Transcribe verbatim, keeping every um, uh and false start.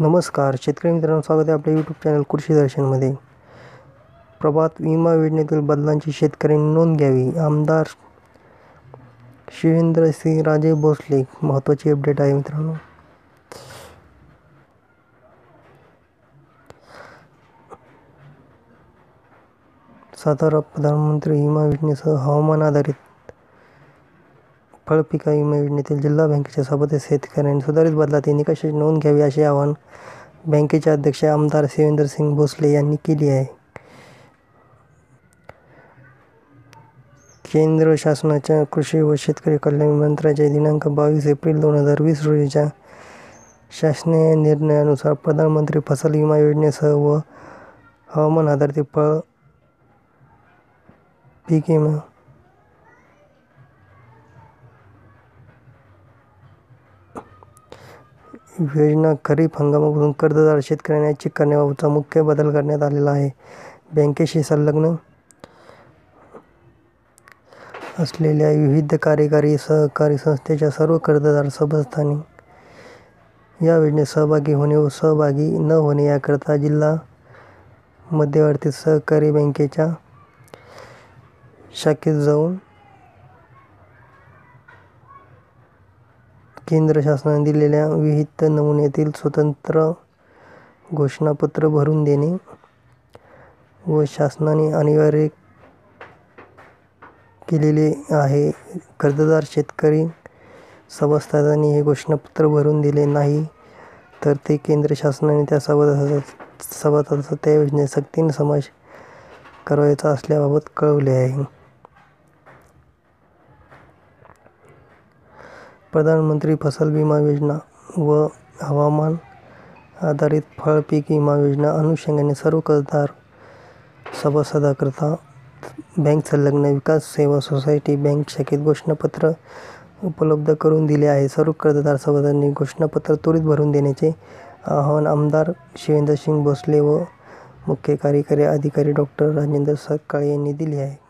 नमस्कार शेतकरी मित्रांनो, स्वागत आहे आपल्या यूट्यूब चॅनल कृषी दर्शनमध्ये। प्रभात विमा योजनेतील बदलांची शेतकऱ्यांनी नोंद घ्यावी। आमदार शिवेंद्रसिंह राजे भोसले, महत्त्वाची अपडेट आहे मित्रांनो। सातारा प्रधानमंत्री विमा योजनेसह हवामान आधारित फळपिका विमा योजनेतील जिल्हा बँकेच्या सभेत शेतकऱ्यांनी सुधारित बदलातील निकषाची नोंद घ्यावी, असे आवाहन बँकेचे अध्यक्ष आमदार शिवेंद्रसिंह भोसले यांनी केले आहे। केंद्र शासनाच्या कृषी व शेतकरी कल्याण मंत्रालयाच्या दिनांक बावीस एप्रिल दोन हजार वीस रोजीच्या शासकीय निर्णयानुसार प्रधानमंत्री फसल विमा योजनेसह व हवामान आधारित फळ पीक विमा योजना खरीप हंगामापासून कर्जदार शेतकऱ्यांना ऐच्छिक करण्याबाबतचा मुख्य बदल करण्यात आलेला आहे। बँकेशी संलग्न असलेल्या विविध कार्यकारी सहकारी संस्थेच्या सर्व कर्जदार सभासदांनी या योजनेत सहभागी होणे व सहभागी न होणे याकरिता जिल्हा मध्यवर्ती सहकारी बँकेच्या शाखेत जाऊन केंद्र शासनाने दिलेल्या विहित नमुन्यातील स्वतंत्र घोषणापत्र भरून देणे व शासनाने अनिवार्य केलेले आहे। कर्जदार शेतकरी सभासदांनी हे घोषणापत्र भरून दिले नाही तर ते केंद्र शासनाने त्या सभासदाचा सभासदाचा त्या योजनेत सक्तीने समावेश करायचा असल्याबाबत कळवले आहे। प्रधानमंत्री फसल विमा योजना व हवामान आधारित फळ पीक विमा योजना अनुषंगाने सर्व कर्जदार सभासदाकरता बँक संलग्न विकास सेवा सोसायटी बँक शाखेत घोषणापत्र उपलब्ध करून दिले आहे। सर्व कर्जदार सभासदांनी घोषणापत्र त्वरित भरून देण्याचे आवाहन आमदार शिवेंद्रसिंह भोसले व मुख्य कार्यकारी अधिकारी डॉक्टर राजेंद्र सरका यांनी दिले आहे।